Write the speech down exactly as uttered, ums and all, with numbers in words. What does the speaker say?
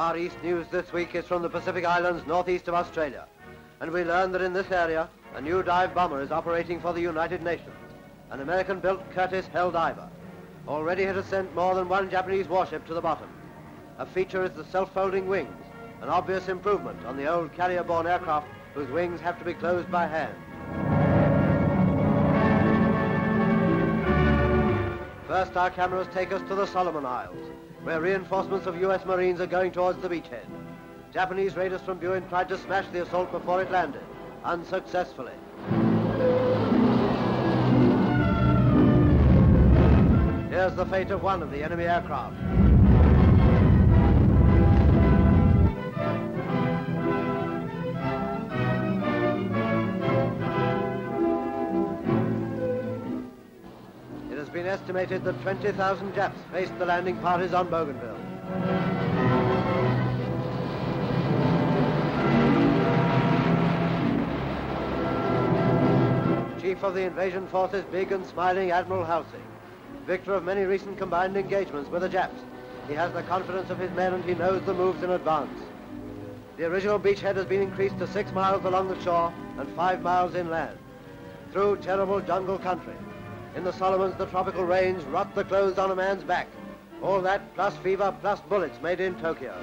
Far East news this week is from the Pacific Islands northeast of Australia, and we learn that in this area a new dive bomber is operating for the United Nations, an American-built Curtiss Hell Diver. Already it has sent more than one Japanese warship to the bottom. A feature is the self-folding wings, an obvious improvement on the old carrier-borne aircraft whose wings have to be closed by hand. First, our cameras take us to the Solomon Isles, where reinforcements of U S Marines are going towards the beachhead. Japanese raiders from Buin tried to smash the assault before it landed, unsuccessfully. Here's the fate of one of the enemy aircraft. It has been estimated that twenty thousand Japs faced the landing parties on Bougainville. Chief of the invasion force is big and smiling Admiral Halsey. Victor of many recent combined engagements with the Japs, he has the confidence of his men and he knows the moves in advance. The original beachhead has been increased to six miles along the shore and five miles inland, through terrible jungle country. In the Solomons, the tropical rains rot the clothes on a man's back. All that plus fever plus bullets made in Tokyo.